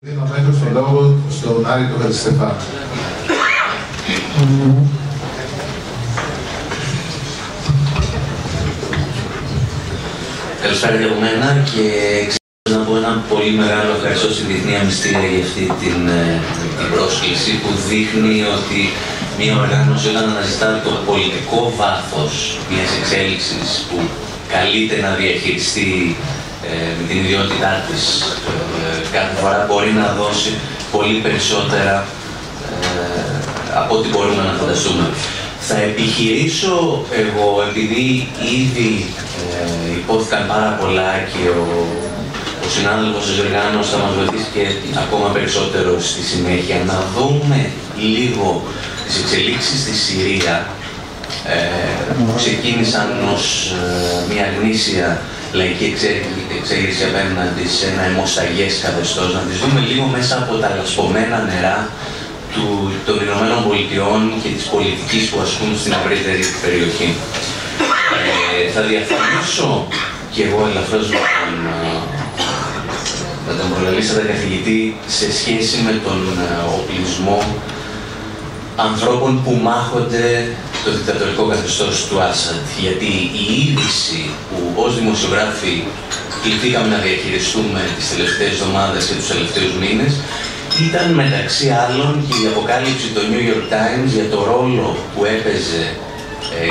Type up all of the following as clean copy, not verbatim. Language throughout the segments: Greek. Δίνω μέσω στον λόγο στον Άρη του Χατζηστεφάνου. Καλησπέρα για μένα και να πω ένα πολύ μεγάλο ευχαριστώ στη Διεθνή Αμνηστία για αυτή την πρόσκληση που δείχνει ότι μια οργάνωση όταν αναζητά το πολιτικό βάθος μιας εξέλιξης που καλείται να διαχειριστεί με την ιδιότητά της κάθε φορά μπορεί να δώσει πολύ περισσότερα από ό,τι μπορούμε να φανταστούμε. Θα επιχειρήσω εγώ, επειδή ήδη υπόθηκαν πάρα πολλά και ο συνάδελφος ο Ζηργάνος θα μας βοηθήσει και ακόμα περισσότερο στη συνέχεια, να δούμε λίγο τις εξελίξεις στη Συρία που ξεκίνησαν ως μια γνήσια λαϊκή εξέγερση απέναντι σε ένα αιμοσταγές καθεστώς, να τις δούμε λίγο μέσα από τα λασπωμένα νερά των Ηνωμένων Πολιτειών και της πολιτικής που ασκούν στην ευρύτερη περιοχή. Θα διαφωνήσω κι εγώ ελαφρώς με τον προλαλήσατε καθηγητή σε σχέση με τον οπλισμό ανθρώπων που μάχονται το δικτατορικό καθεστώς του Άσαντ, γιατί η είδηση που ως δημοσιογράφοι κληθήκαμε να διαχειριστούμε τις τελευταίες εβδομάδες και τους τελευταίους μήνες ήταν μεταξύ άλλων και η αποκάλυψη του New York Times για το ρόλο που έπαιζε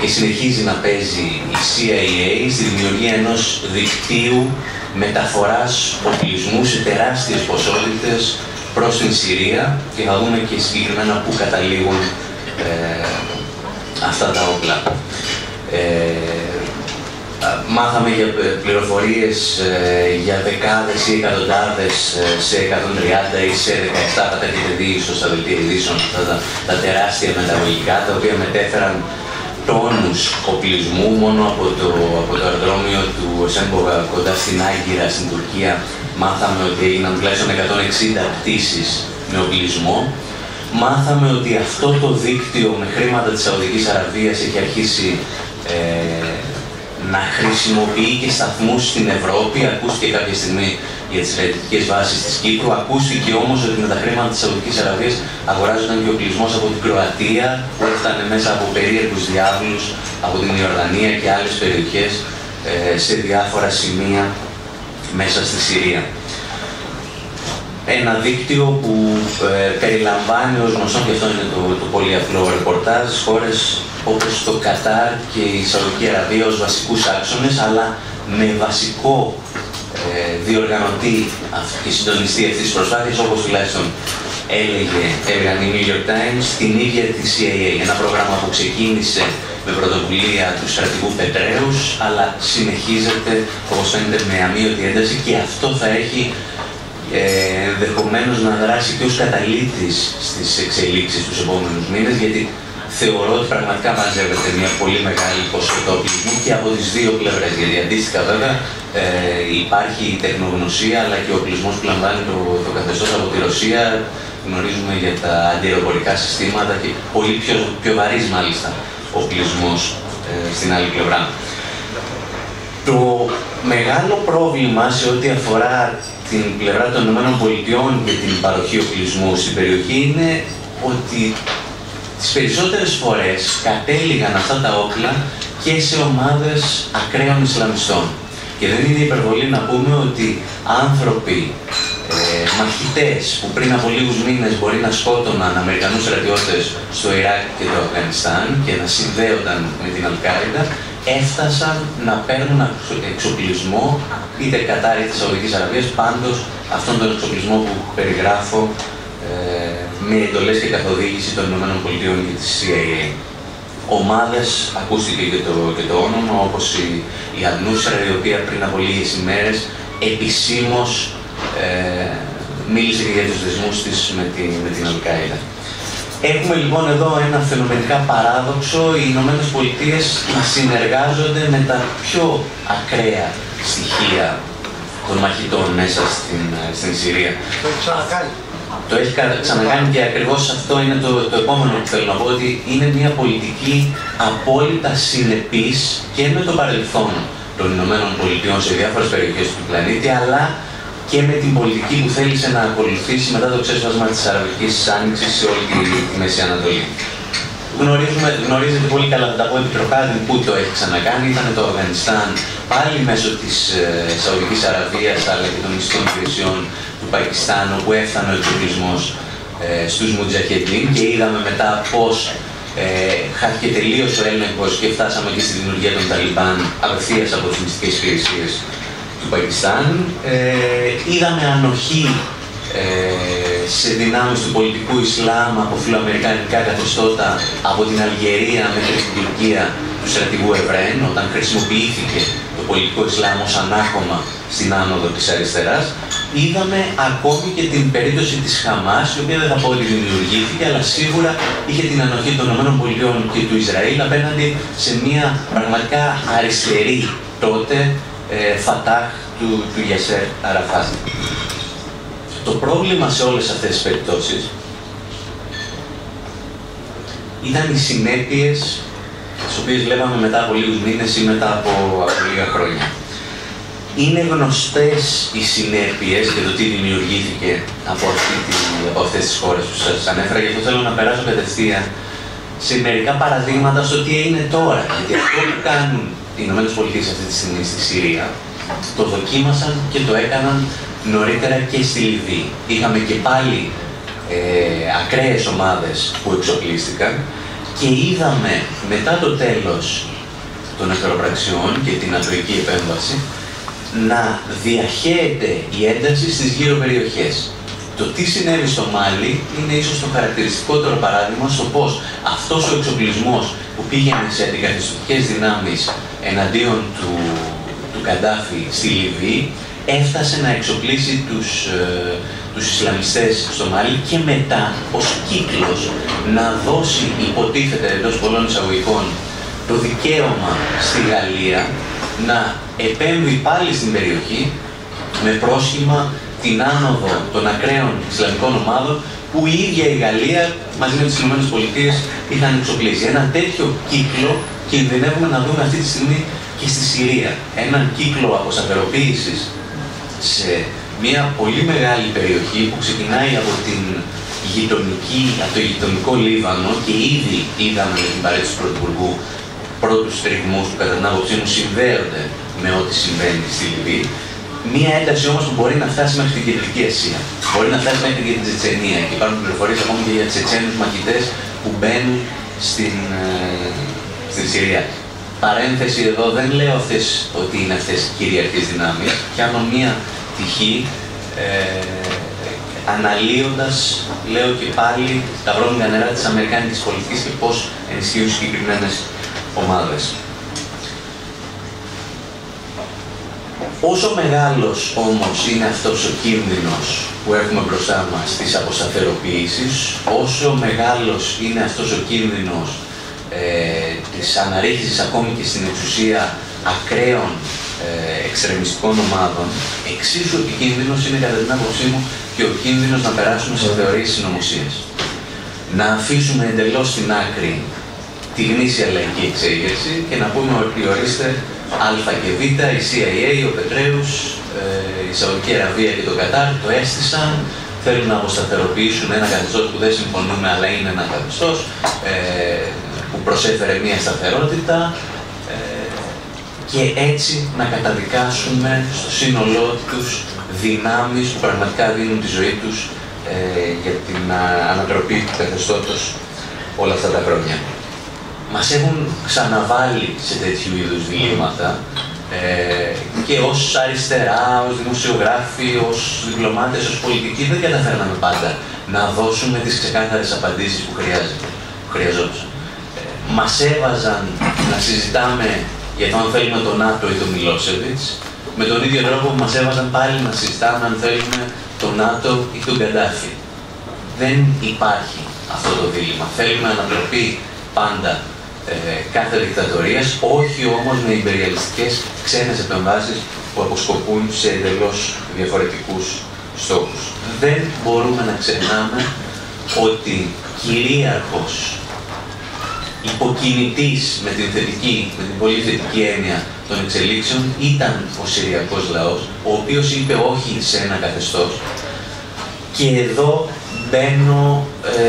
και συνεχίζει να παίζει η CIA στη δημιουργία ενός δικτύου μεταφοράς οπλισμού σε τεράστιες ποσότητες προς την Συρία και θα δούμε και συγκεκριμένα πού καταλήγουν αυτά τα όπλα. Μάθαμε για πληροφορίες για δεκάδες ή εκατοντάδες σε 130 ή σε 17 τα έχετε δει ίσως στα δελτία ειδήσεων, αυτά τα τεράστια μεταγωγικά, τα οποία μετέφεραν τόνους οπλισμού μόνο από το αεροδρόμιο του Οσέμπογκο κοντά στην Άγκυρα, στην Τουρκία. Μάθαμε ότι έγιναν τουλάχιστον 160 πτήσεις με οπλισμό. Μάθαμε ότι αυτό το δίκτυο με χρήματα της Σαουδικής Αραβίας έχει αρχίσει να χρησιμοποιεί και σταθμούς στην Ευρώπη. Ακούστηκε κάποια στιγμή για τις στρατιωτικές βάσεις της Κύπρου. Ακούστηκε όμως ότι με τα χρήματα της Σαουδικής Αραβίας αγοράζονταν και οπλισμός από την Κροατία, που έφτανε μέσα από περίεργους διάβλους, από την Ιορδανία και άλλες περιοχές σε διάφορα σημεία μέσα στη Συρία. Ένα δίκτυο που περιλαμβάνει ως γνωστόν, και αυτό είναι το πολύ απλό ρεπορτάζ, χώρες όπως το Κατάρ και η Σαουδική Αραβία ως βασικούς άξονες, αλλά με βασικό διοργανωτή και συντονιστή αυτής της προσπάθειας, όπως τουλάχιστον έλεγαν οι New York Times, την ίδια τη CIA. Ένα πρόγραμμα που ξεκίνησε με πρωτοβουλία του στρατηγού Πετρέου, αλλά συνεχίζεται, όπως φαίνεται, με αμύωτη ένταση και αυτό θα έχει ενδεχομένως να δράσει και ως καταλήτης στις εξελίξεις τους επόμενους μήνες, γιατί θεωρώ ότι πραγματικά μαζεύεται μια πολύ μεγάλη ποσότητα οπλισμού και από τις δύο πλευρές. Γιατί αντίστοιχα, βέβαια, υπάρχει η τεχνογνωσία αλλά και ο οπλισμός που λαμβάνει το καθεστώς από τη Ρωσία. Γνωρίζουμε για τα αντιεροπορικά συστήματα και πολύ πιο βαρύς, μάλιστα, οπλισμός στην άλλη πλευρά. Το μεγάλο πρόβλημα σε ό,τι αφορά την πλευρά των ΗΠΑ και την παροχή οπλισμού στην περιοχή είναι ότι τις περισσότερες φορές κατέληγαν αυτά τα όπλα και σε ομάδες ακραίων Ισλαμιστών. Και δεν είναι υπερβολή να πούμε ότι άνθρωποι, μαχητές που πριν από λίγους μήνες μπορεί να σκότωναν Αμερικανούς στρατιώτες στο Ιράκ και το Αφγανιστάν και να συνδέονταν με την Αλκάιντα, έφτασαν να παίρνουν εξοπλισμό είτε Κατάρ είτε της Σαουδικής Αραβίας, πάντως αυτόν τον εξοπλισμό που περιγράφω με εντολές και καθοδήγηση των ΗΠΑ και της CIA. Ομάδες, ακούστηκε και το όνομα, όπως η Ανούσρα, η οποία πριν από λίγες ημέρες επισήμως μίλησε και για τους δεσμούς της με την Αλκάιντα. Έχουμε λοιπόν εδώ ένα φαινομενικά παράδοξο. Οι Ηνωμένες Πολιτείες να συνεργάζονται με τα πιο ακραία στοιχεία των μαχητών μέσα στην Συρία. Το έχει ξανακάνει και ακριβώς αυτό είναι το επόμενο που θέλω να πω, ότι είναι μια πολιτική απόλυτα συνεπής και με το παρελθόν των Ηνωμένων Πολιτειών σε διάφορες περιοχές του πλανήτη, αλλά και με την πολιτική που θέλησε να ακολουθήσει μετά το ξέσπασμα της Αραβικής Άνοιξης σε όλη τη Μέση Ανατολή. Γνωρίζετε πολύ καλά, θα τα πω επιτροπάδι, που το έχει ξανακάνει. Ήταν το Αφγανιστάν, πάλι μέσω της Σαουδικής Αραβίας, αλλά και των μυστικών υπηρεσιών του Πακιστάν, όπου έφτανε ο εξοπλισμός στους Μουτζαχεδίν, και είδαμε μετά πώς χάθηκε τελείως ο έλεγχος και φτάσαμε και στη δημιουργία των Ταλιμπάν απευθείας από τις μυστικές υπηρεσίες του Πακιστάν. Είδαμε ανοχή σε δυνάμεις του πολιτικού Ισλάμ από φιλοαμερικανικά καθεστώτα από την Αλγερία μέχρι την Τουρκία του στρατηγού Εβραίν, όταν χρησιμοποιήθηκε το πολιτικό Ισλάμ ως ανάχωμα στην άνοδο της αριστεράς. Είδαμε ακόμη και την περίπτωση της Χαμάς, η οποία δεν θα πω ότι δημιουργήθηκε, αλλά σίγουρα είχε την ανοχή των ΗΠΑ και του Ισραήλ απέναντι σε μια πραγματικά αριστερή τότε Φατάχ του Γιασέρ Αραφάτ. Το πρόβλημα σε όλες αυτές τις περιπτώσεις ήταν οι συνέπειες τις οποίες βλέπαμε μετά από λίγους μήνες ή μετά από λίγα χρόνια. Είναι γνωστές οι συνέπειες και το τι δημιουργήθηκε από αυτές τις χώρες που σας ανέφερα, γι' αυτό θέλω να περάσω κατευθείαν σε μερικά παραδείγματα στο τι έγινε τώρα. Γιατί αυτό που κάνουν οι ΗΠΑ αυτή τη στιγμή στη Συρία, το δοκίμασαν και το έκαναν νωρίτερα και στη Λιβύη. Είχαμε και πάλι ακραίες ομάδες που εξοπλίστηκαν και είδαμε μετά το τέλος των εχθροπραξιών και την ατοική επέμβαση να διαχέεται η ένταση στις γύρω περιοχές. Το τι συνέβη στο Μάλι είναι ίσως το χαρακτηριστικότερο παράδειγμα στο πώς αυτός ο εξοπλισμός που πήγαινε σε αντικαθεστωτικές δυνάμεις εναντίον του Καντάφη στη Λιβύη έφτασε να εξοπλίσει τους Ισλαμιστές στο Μάλι και μετά ως κύκλος να δώσει, υποτίθεται εντός πολλών εισαγωγικών, το δικαίωμα στη Γαλλία να επέμβει πάλι στην περιοχή με πρόσχημα την άνοδο των ακραίων Ισλαμικών ομάδων που η ίδια η Γαλλία μαζί με τις ΗΠΑ είχαν εξοπλίσει. Ένα τέτοιο κύκλο κινδυνεύουμε να δούμε αυτή τη στιγμή και στη Συρία. Έναν κύκλο αποσταθεροποίησης σε μια πολύ μεγάλη περιοχή που ξεκινάει από το γειτονικό Λίβανο και ήδη είδαμε την παρέτηση του Πρωθυπουργού πρώτους τριγμούς που κατά την άποψή μου συνδέονται με ό,τι συμβαίνει στη Λιβύη. Μία ένταση όμως που μπορεί να φτάσει μέχρι την Κεντρική Ασία, μπορεί να φτάσει μέχρι και την Τσετσενία. Και υπάρχουν πληροφορίες ακόμη και για Τσετσένους μαχητές που μπαίνουν στην Συρία. Παρένθεση εδώ, δεν λέω ότι είναι αυτές οι κυριαρχείς δυνάμεις. Πιάνω μία πτυχή αναλύοντας, λέω και πάλι, τα βρώμικα νερά της αμερικάνικης πολιτικής και πώς ενισχύουν συγκεκριμένες ομάδες. Όσο μεγάλος όμως είναι αυτός ο κίνδυνος που έχουμε μπροστά μας της αποσταθεροποίησης, όσο μεγάλος είναι αυτός ο κίνδυνος της αναρρίχησης ακόμη και στην εξουσία ακραίων εξτρεμιστικών ομάδων, εξίσου επικίνδυνος είναι κατά την άποψή μου και ο κίνδυνος να περάσουμε σε θεωρίες συνωμοσίας. Να αφήσουμε εντελώς στην άκρη τη γνήσια λαϊκή εξέγερση και να πούμε ότι ορίστε Α και Β, η CIA, ο Πετρέους, η Σαουδική Αραβία και το Κατάρ το αίσθησαν, θέλουν να αποσταθεροποιήσουν ένα καθεστώς που δεν συμφωνούμε, αλλά είναι ένα καθεστώς που προσέφερε μία σταθερότητα και έτσι να καταδικάσουμε στο σύνολό τους δυνάμεις που πραγματικά δίνουν τη ζωή τους για την ανατροπή του καθεστώτος όλα αυτά τα χρόνια. Μας έχουν ξαναβάλει σε τέτοιου είδους διλήμματα και ως αριστερά, ως δημοσιογράφοι, ως διπλωμάτες, ως πολιτικοί δεν καταφέρναμε πάντα να δώσουμε τις ξεκάθαρες απαντήσεις που χρειαζόταν. Μας έβαζαν να συζητάμε για το αν θέλουμε τον ΝΑΤΟ ή τον Μιλόσεβιτς, με τον ίδιο τρόπο που μας έβαζαν πάλι να συζητάμε αν θέλουμε τον ΝΑΤΟ ή τον Καντάφη. Δεν υπάρχει αυτό το δίλημμα. Θέλουμε ανατροπή πάντα κάθε δικτατορίας, όχι όμως με υπεριαλιστικές ξένες επεμβάσεις που αποσκοπούν σε εντελώς διαφορετικούς στόχους. Δεν μπορούμε να ξεχνάμε ότι κυρίαρχος υποκινητής με την πολύ θετική έννοια των εξελίξεων ήταν ο Συριακός λαός, ο οποίος είπε όχι σε ένα καθεστώς. Και εδώ μπαίνω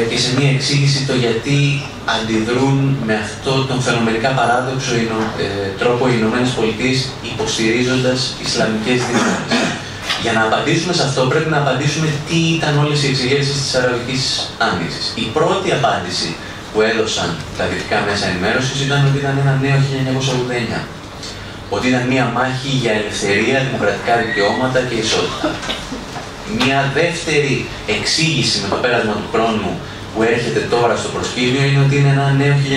και σε μία εξήγηση το γιατί αντιδρούν με αυτό τον φαινομενικά παράδοξο τρόπο οι ΗΠΑ υποστηρίζοντας Ισλαμικές δυνάμεις. Για να απαντήσουμε σε αυτό πρέπει να απαντήσουμε τι ήταν όλες οι εξηγήσεις της Αραβικής Άνοιξης. Η πρώτη απάντηση που έδωσαν τα δυτικά μέσα ενημέρωσης ήταν ότι ήταν ένα νέο 1989. Ότι ήταν μία μάχη για ελευθερία, δημοκρατικά δικαιώματα και ισότητα. Μία δεύτερη εξήγηση με το πέρασμα του χρόνου που έρχεται τώρα στο προσκήνιο είναι ότι είναι ένα νέο 1979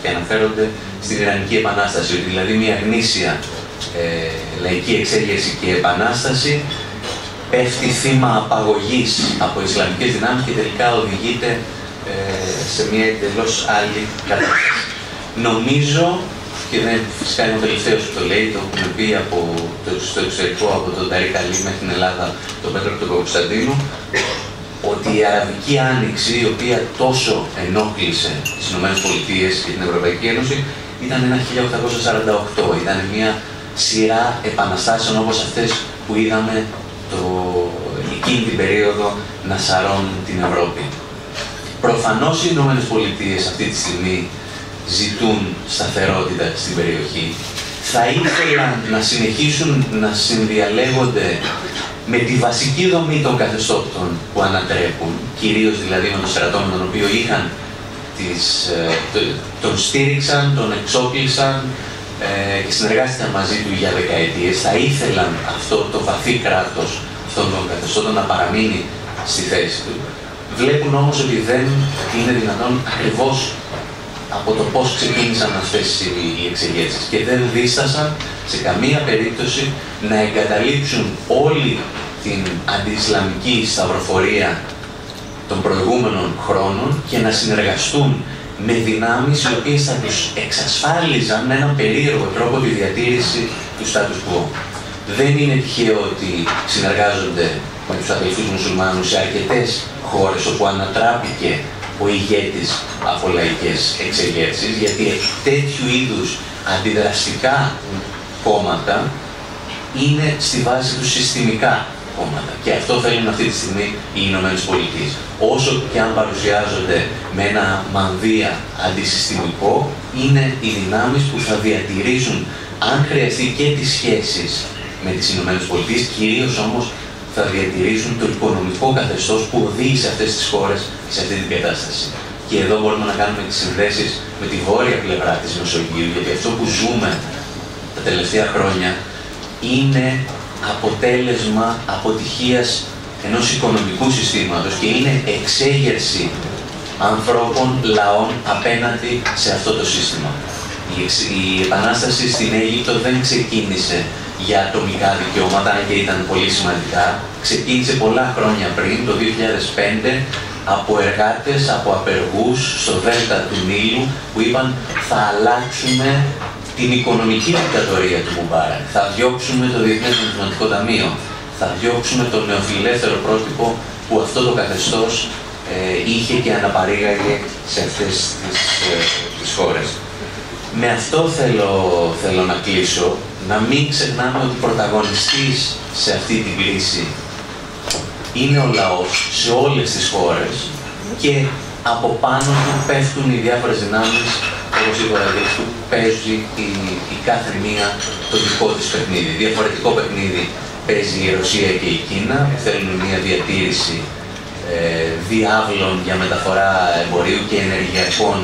και αναφέρονται στην Ιρανική Επανάσταση, δηλαδή μία γνήσια λαϊκή εξέγερση και επανάσταση πέφτει θύμα απαγωγής από Ισλαμικές δυνάμεις και τελικά οδηγείται σε μία εντελώς άλλη κατάσταση. Νομίζω, και φυσικά είναι ο τελευταίος που το λέει, το έχουμε πει από το εξωτερικό, από τον Ταρίκ Αλή μέχρι την Ελλάδα, τον Πέτρο του Κωνσταντίνου, ότι η Αραβική Άνοιξη, η οποία τόσο ενόχλησε τις ΗΠΑ και την Ευρωπαϊκή Ένωση, ήταν ένα 1848, ήταν μια σειρά επαναστάσεων όπως αυτές που είδαμε εκείνη την περίοδο να σαρώνουν την Ευρώπη. Προφανώς οι ΗΠΑ αυτή τη στιγμή ζητούν σταθερότητα στην περιοχή. Θα ήθελαν να συνεχίσουν να συνδιαλέγονται με τη βασική δομή των καθεστώτων που ανατρέπουν, κυρίως δηλαδή με τον στρατό με τον οποίο είχαν τον στήριξαν, τον εξόπλισαν και συνεργάστηκαν μαζί του για δεκαετίες. Θα ήθελαν αυτό το βαθύ κράτος αυτών των καθεστώτων να παραμείνει στη θέση του. Βλέπουν όμως ότι δεν είναι δυνατόν ακριβώς από το πώς ξεκίνησαν αυτές οι εξεγέρσεις και δεν δίστασαν σε καμία περίπτωση να εγκαταλείψουν όλη την αντιισλαμική σταυροφορία των προηγούμενων χρόνων και να συνεργαστούν με δυνάμεις οι οποίες θα τους εξασφάλιζαν με έναν περίεργο τρόπο τη διατήρηση του status quo. Δεν είναι τυχαίο ότι συνεργάζονται με τους αδελφούς μουσουλμάνους σε αρκετές χώρες όπου ανατράπηκε ο ηγέτης από λαϊκές εξεγέρσεις, γιατί τέτοιου είδους αντιδραστικά κόμματα είναι στη βάση τους συστημικά κόμματα. Και αυτό θέλουν αυτή τη στιγμή οι Ηνωμένες Πολιτείες. Όσο και αν παρουσιάζονται με ένα μανδύα αντισυστημικό, είναι οι δυνάμεις που θα διατηρήσουν, αν χρειαστεί, και τις σχέσεις με τις Ηνωμένες Πολιτείες, κυρίως όμως θα διατηρήσουν το οικονομικό καθεστώς που οδήγησε αυτές τις χώρες σε αυτή την κατάσταση. Και εδώ μπορούμε να κάνουμε τις συνδέσεις με τη βόρεια πλευρά της Μεσογείου, γιατί αυτό που ζούμε τα τελευταία χρόνια είναι αποτέλεσμα αποτυχίας ενός οικονομικού συστήματος και είναι εξέγερση ανθρώπων, λαών απέναντι σε αυτό το σύστημα. Η επανάσταση στην Αίγυπτο δεν ξεκίνησε για ατομικά δικαιώματα, αν και ήταν πολύ σημαντικά. Ξεκίνησε πολλά χρόνια πριν, το 2005, από εργάτες, από απεργούς στο Δέλτα του Νείλου, που είπαν θα αλλάξουμε την οικονομική δικτατορία του Μουμπάρακ. Θα διώξουμε το Διεθνές Νομισματικό Ταμείο. Θα διώξουμε το νεοφιλελεύθερο πρότυπο που αυτό το καθεστώς είχε και αναπαρήγαγε σε αυτές τις χώρες. Με αυτό θέλω να κλείσω, να μην ξεχνάμε ότι πρωταγωνιστής σε αυτή την κλίση είναι ο λαός σε όλες τις χώρες και από πάνω του πέφτουν οι διάφορες δυνάμεις, όπως η Κοραδία που παίζει η κάθε μία το δικό της παιχνίδι. Διαφορετικό παιχνίδι παίζει η Ρωσία και η Κίνα, θέλουν μια διατήρηση διάβλων για μεταφορά εμπορίου και ενεργειακών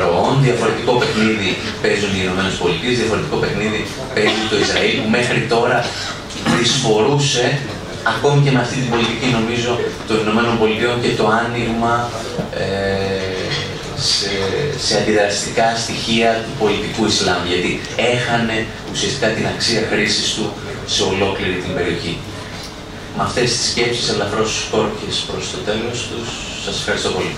ροών. Διαφορετικό παιχνίδι παίζουν οι Ηνωμένες Πολιτείες, διαφορετικό παιχνίδι παίζει το Ισραήλ, που μέχρι τώρα δυσφορούσε ακόμη και με αυτή την πολιτική, νομίζω, των Ηνωμένων Πολιτείων και το άνοιγμα σε αντιδραστικά στοιχεία του πολιτικού Ισλάμ, γιατί έχανε ουσιαστικά την αξία χρήσης του σε ολόκληρη την περιοχή. Με αυτές τις σκέψεις ελαφρώς σκόρπιες προς το τέλος τους, σας ευχαριστώ πολύ.